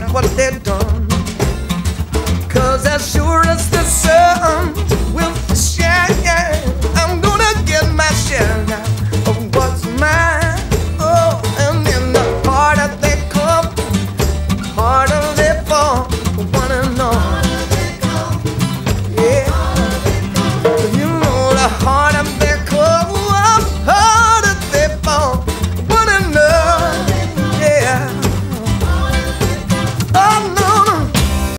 not what they've done. 'Cause as sure as the sun